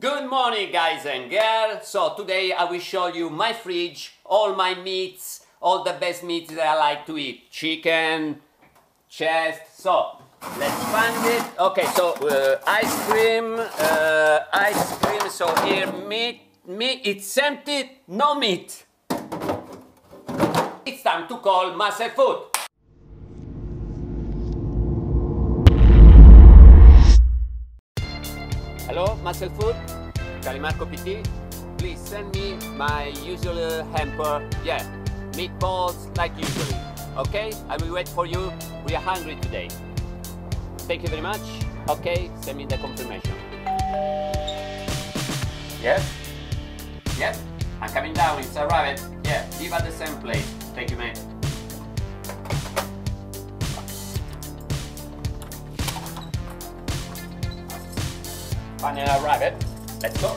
Good morning guys and girls. So today I will show you my fridge, all my meats, all the best meats that I like to eat, chicken, chest. So let's find it. Okay, so ice cream. So here meat, it's empty, no meat. It's time to call Muscle Food. Hello, Muscle Food, CaliMarco PT, please send me my usual hamper, yeah, meatballs like usually, okay? I will wait for you, we are hungry today. Thank you very much, okay, send me the confirmation. Yes, yes, I'm coming down, it's arrived, yeah, leave at the same place, thank you mate. Panera rabbit, let's go.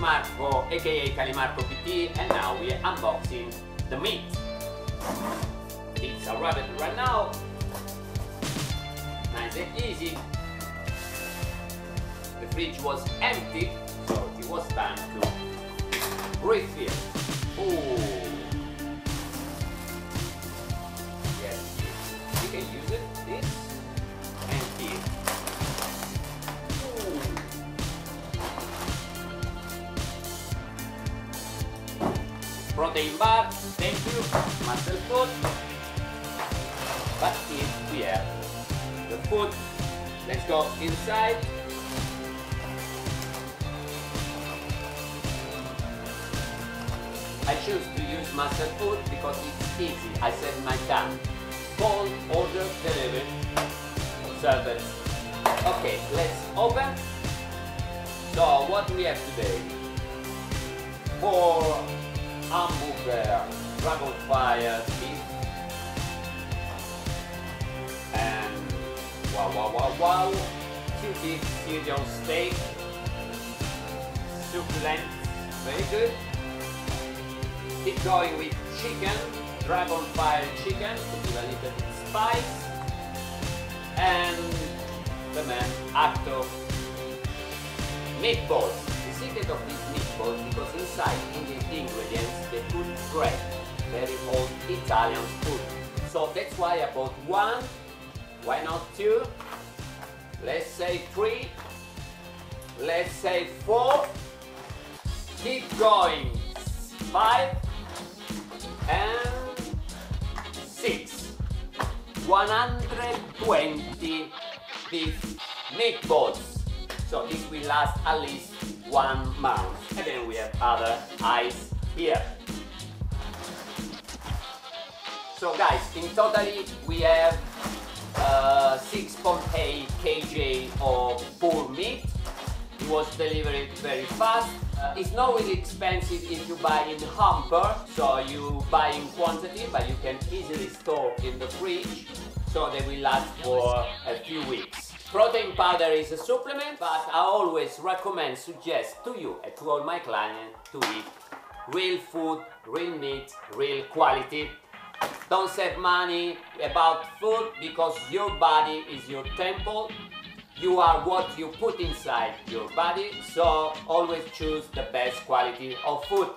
Marco, aka CaliMarco PT, and now we are unboxing the meat. It's arrived right now. Nice and easy. The fridge was empty, so it was time to refill. Oh, yes, you can use it. This empty. Protein bar, thank you, Muscle Food. But here we have the food. Let's go inside. I choose to use Muscle Food because it's easy. I save my time. Call, order, delivery, service. Okay, let's open. So what we have today? For hamburger, dragon fire beef, and wow, two-piece Syrian steak, succulent, very good. Keep going with chicken, dragon fire chicken, to give a little bit spice, and the man, actor, meatballs. The secret of this meatball is because inside in the ingredients they put bread, very old Italian food. So that's why I bought one, why not two, let's say three, let's say four, keep going, 5 and 6, 120 beef meatballs. So this will last at least 1 month. And then we have other ice here. So guys, in totally we have 6.8 kg of bull meat. It was delivered very fast. It's not really expensive if you buy in hamper, so you buy in quantity, but you can easily store in the fridge, so they will last for a few weeks. Protein powder is a supplement, but I always recommend, suggest to you and to all my clients to eat real food, real meat, real quality. Don't save money about food because your body is your temple. You are what you put inside your body, so always choose the best quality of food.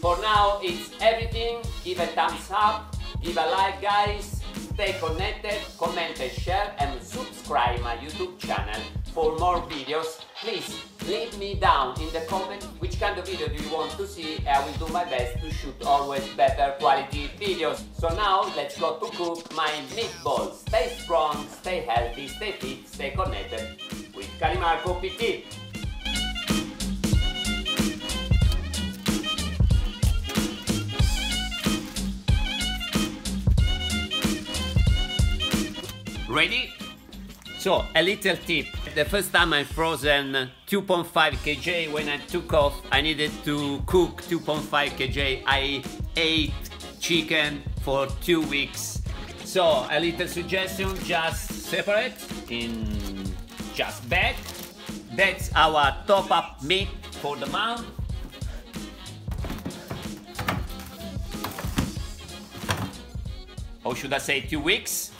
For now, it's everything. Give a thumbs up, give a like guys. Stay connected, comment and share, and subscribe my YouTube channel for more videos. Please leave me down in the comment which kind of video do you want to see, and I will do my best to shoot always better quality videos. So now let's go to cook my meatballs. Stay strong, stay healthy, stay fit, stay connected with CaliMarco PT. Ready? So, a little tip. The first time I frozen 2.5 kg, when I took off, I needed to cook 2.5 kg. I ate chicken for 2 weeks. So, a little suggestion, just separate in just bag. That's our top-up meat for the month. Or should I say 2 weeks?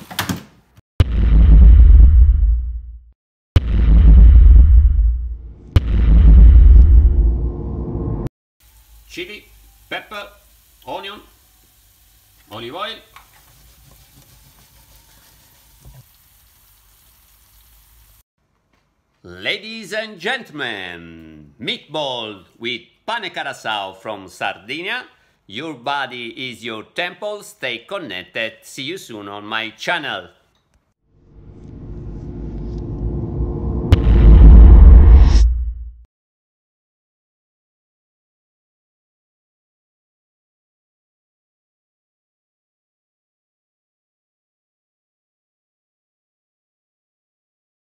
Chili, pepper, onion, olive oil. Ladies and gentlemen, meatball with Pane Carasau from Sardinia. Your body is your temple. Stay connected. See you soon on my channel.